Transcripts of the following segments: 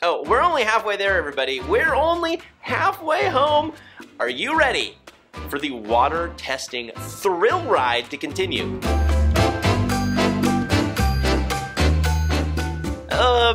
Oh, we're only halfway there, everybody. We're only halfway home. Are you ready for the water testing thrill ride to continue?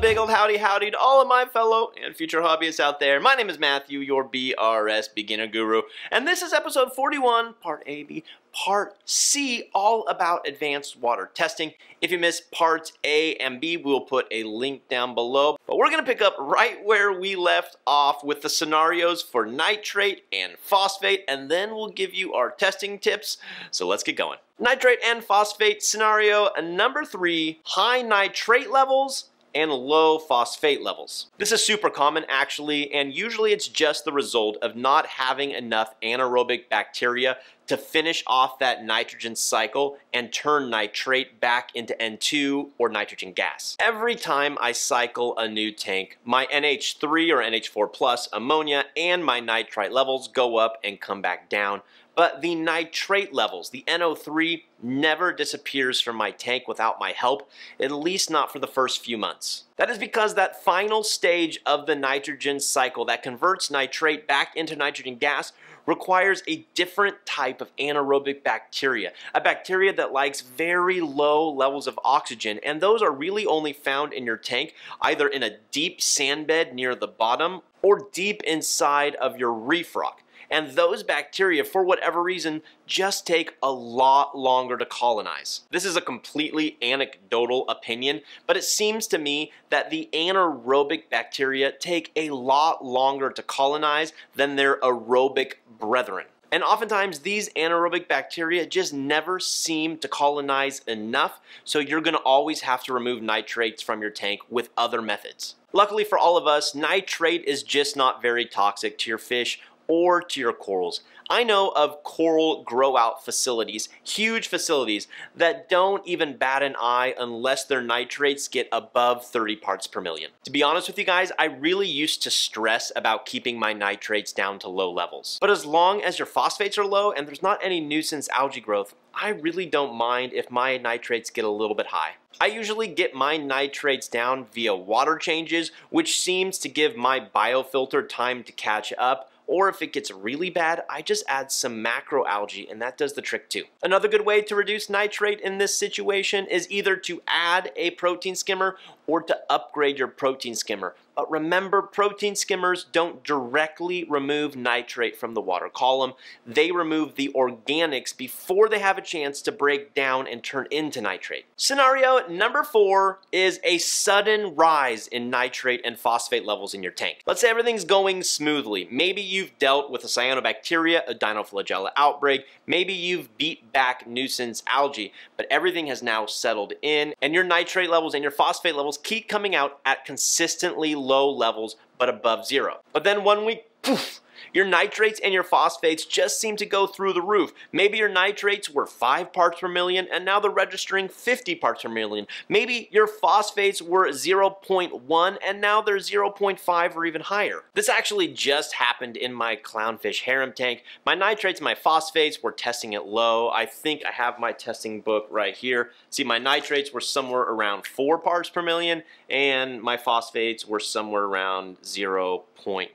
Big old howdy howdy to all of my fellow and future hobbyists out there. My name is Matthew, your BRS beginner guru, and this is episode 41, part A, B, part C, all about advanced water testing. If you missed parts A and B, we'll put a link down below, but we're going to pick up right where we left off with the scenarios for nitrate and phosphate, and then we'll give you our testing tips. So let's get going. Nitrate and phosphate scenario number 3, high nitrate levels and low phosphate levels. This is super common actually, and usually it's just the result of not having enough anaerobic bacteria to finish off that nitrogen cycle and turn nitrate back into N2 or nitrogen gas. Every time I cycle a new tank, my NH3 or NH4 plus ammonia and my nitrite levels go up and come back down, but the nitrate levels, the NO3, never disappears from my tank without my help, at least not for the first few months. That is because that final stage of the nitrogen cycle that converts nitrate back into nitrogen gas requires a different type of anaerobic bacteria, a bacteria that likes very low levels of oxygen, and those are really only found in your tank either in a deep sand bed near the bottom or deep inside of your reef rock. And those bacteria, for whatever reason, just take a lot longer to colonize. This is a completely anecdotal opinion, but it seems to me that the anaerobic bacteria take a lot longer to colonize than their aerobic brethren. And oftentimes these anaerobic bacteria just never seem to colonize enough, so you're gonna always have to remove nitrates from your tank with other methods. Luckily for all of us, nitrate is just not very toxic to your fish or to your corals. I know of coral grow out facilities, huge facilities that don't even bat an eye unless their nitrates get above 30 parts per million. To be honest with you guys, I really used to stress about keeping my nitrates down to low levels. But as long as your phosphates are low and there's not any nuisance algae growth, I really don't mind if my nitrates get a little bit high. I usually get my nitrates down via water changes, which seems to give my biofilter time to catch up. Or if it gets really bad, I just add some macroalgae, and that does the trick too. Another good way to reduce nitrate in this situation is either to add a protein skimmer or to upgrade your protein skimmer. But remember, protein skimmers don't directly remove nitrate from the water column. They remove the organics before they have a chance to break down and turn into nitrate. Scenario number 4 is a sudden rise in nitrate and phosphate levels in your tank. Let's say everything's going smoothly. Maybe you've dealt with a cyanobacteria, a dinoflagella outbreak. Maybe you've beat back nuisance algae, but everything has now settled in, and your nitrate levels and your phosphate levels keep coming out at consistently low levels but above zero. But then one week, poof, your nitrates and your phosphates just seem to go through the roof. Maybe your nitrates were 5 parts per million and now they're registering 50 parts per million. Maybe your phosphates were 0.1 and now they're 0.5 or even higher. This actually just happened in my clownfish harem tank. My nitrates and my phosphates were testing it low. I think I have my testing book right here. See, my nitrates were somewhere around 4 parts per million and my phosphates were somewhere around 0.1.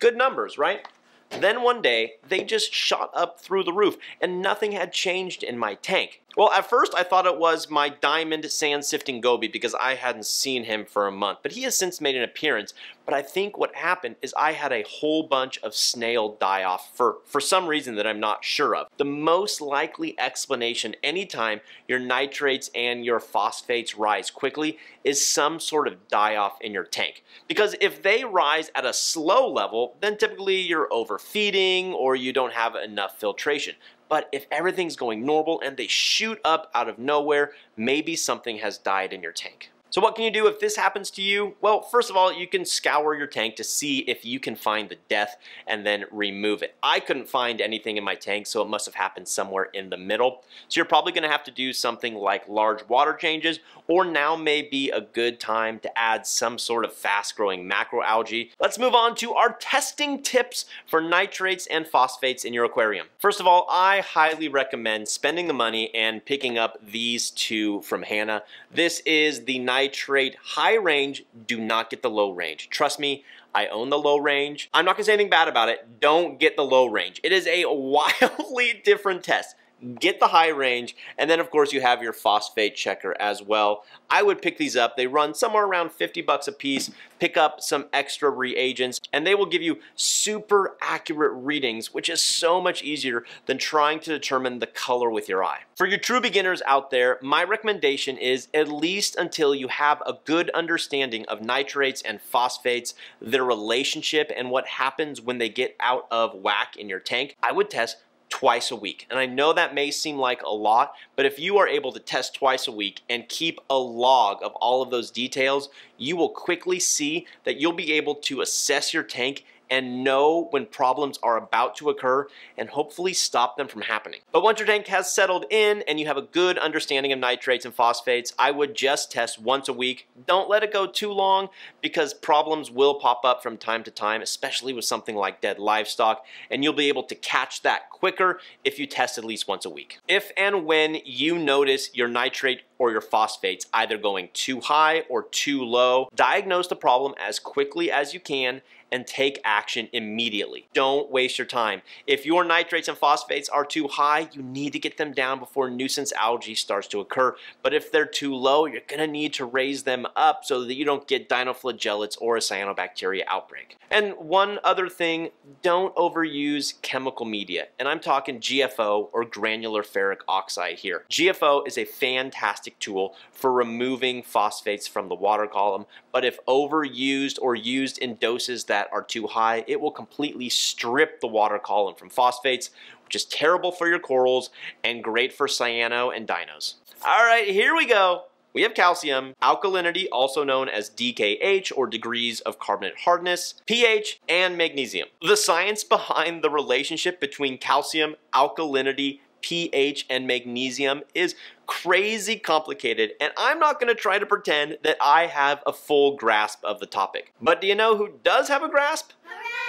Good numbers, right? Then one day, they just shot up through the roof and nothing had changed in my tank. Well, at first I thought it was my diamond sand sifting goby because I hadn't seen him for a month, but he has since made an appearance. But I think what happened is I had a whole bunch of snail die off for some reason that I'm not sure of. The most likely explanation anytime your nitrates and your phosphates rise quickly is some sort of die off in your tank. Because if they rise at a slow level, then typically you're overfeeding or you don't have enough filtration. But if everything's going normal and they shoot up out of nowhere, maybe something has died in your tank. So what can you do if this happens to you? Well, first of all, you can scour your tank to see if you can find the death and then remove it. I couldn't find anything in my tank, so it must have happened somewhere in the middle. So you're probably gonna have to do something like large water changes, or now may be a good time to add some sort of fast-growing macroalgae. Let's move on to our testing tips for nitrates and phosphates in your aquarium. First of all, I highly recommend spending the money and picking up these two from Hanna. This is the nitrate nitrate high range, do not get the low range. Trust me, I own the low range. I'm not gonna say anything bad about it. Don't get the low range. It is a wildly different test. Get the high range, and then of course you have your phosphate checker as well. I would pick these up. They run somewhere around 50 bucks a piece. Pick up some extra reagents and they will give you super accurate readings, which is so much easier than trying to determine the color with your eye. For your true beginners out there, my recommendation is at least until you have a good understanding of nitrates and phosphates, their relationship and what happens when they get out of whack in your tank, I would test twice a week. And I know that may seem like a lot, but if you are able to test twice a week and keep a log of all of those details, you will quickly see that you'll be able to assess your tank and know when problems are about to occur and hopefully stop them from happening. But once your tank has settled in and you have a good understanding of nitrates and phosphates, I would just test once a week. Don't let it go too long because problems will pop up from time to time, especially with something like dead livestock, and you'll be able to catch that quicker if you test at least once a week. If and when you notice your nitrate or your phosphates either going too high or too low, diagnose the problem as quickly as you can and take action immediately. Don't waste your time. If your nitrates and phosphates are too high, you need to get them down before nuisance algae starts to occur. But if they're too low, you're gonna need to raise them up so that you don't get dinoflagellates or a cyanobacteria outbreak. And one other thing, don't overuse chemical media. And I'm talking GFO or granular ferric oxide here. GFO is a fantastic tool for removing phosphates from the water column, but if overused or used in doses that are too high, it will completely strip the water column from phosphates, which is terrible for your corals and great for cyano and dinos. All right, here we go. We have calcium, alkalinity, also known as dKH or degrees of carbonate hardness, pH, and magnesium. The science behind the relationship between calcium, alkalinity, pH, and magnesium is crazy complicated, and I'm not going to try to pretend that I have a full grasp of the topic. But do you know who does have a grasp?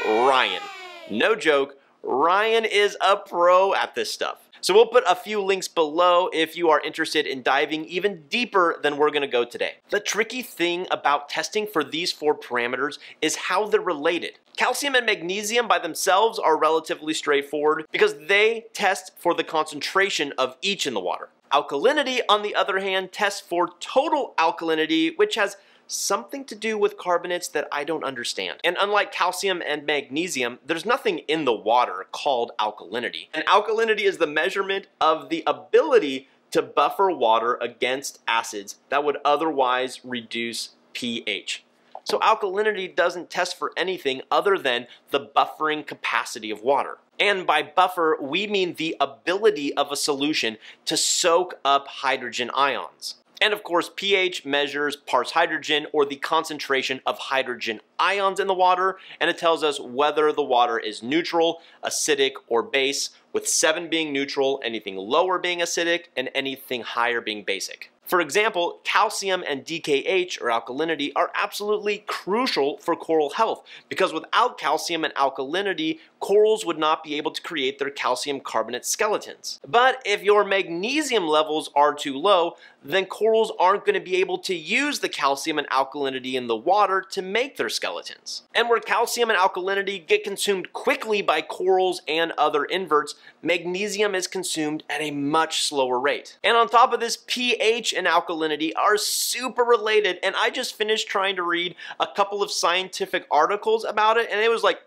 Ryan. No joke, Ryan is a pro at this stuff. So we'll put a few links below if you are interested in diving even deeper than we're gonna go today. The tricky thing about testing for these four parameters is how they're related. Calcium and magnesium by themselves are relatively straightforward because they test for the concentration of each in the water. Alkalinity, on the other hand, tests for total alkalinity, which has something to do with carbonates that I don't understand. And unlike calcium and magnesium, there's nothing in the water called alkalinity. And alkalinity is the measurement of the ability to buffer water against acids that would otherwise reduce pH. So alkalinity doesn't test for anything other than the buffering capacity of water. And by buffer, we mean the ability of a solution to soak up hydrogen ions. And of course, pH measures parts hydrogen or the concentration of hydrogen ions in the water, and it tells us whether the water is neutral, acidic, or base, with 7 being neutral, anything lower being acidic, and anything higher being basic. For example, calcium and dKH or alkalinity are absolutely crucial for coral health because without calcium and alkalinity, corals would not be able to create their calcium carbonate skeletons. But if your magnesium levels are too low, then corals aren't going to be able to use the calcium and alkalinity in the water to make their skeletons. And where calcium and alkalinity get consumed quickly by corals and other inverts, magnesium is consumed at a much slower rate. And on top of this, pH and alkalinity are super related, and I just finished trying to read a couple of scientific articles about it, and it was like,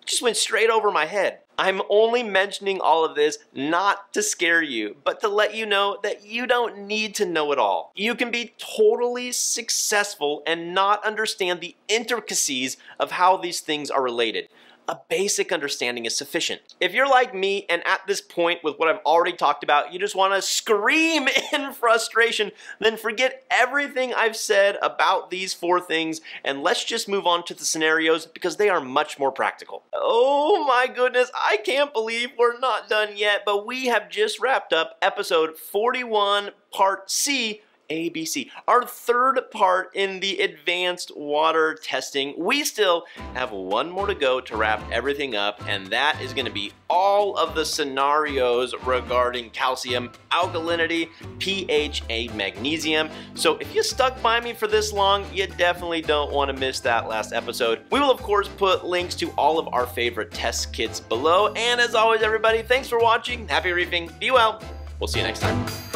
it just went straight over my head. I'm only mentioning all of this not to scare you, but to let you know that you don't need to know it all. You can be totally successful and not understand the intricacies of how these things are related. A basic understanding is sufficient. If you're like me and at this point with what I've already talked about, you just want to scream in frustration, then forget everything I've said about these four things and let's just move on to the scenarios because they are much more practical. Oh my goodness, I can't believe we're not done yet, but we have just wrapped up episode 41, part C, ABC, our third part in the advanced water testing. We still have one more to go to wrap everything up, and that is going to be all of the scenarios regarding calcium, alkalinity, pH, and magnesium. So if you stuck by me for this long, you definitely don't want to miss that last episode. We will of course put links to all of our favorite test kits below, and as always everybody, thanks for watching, happy reefing, be well, we'll see you next time.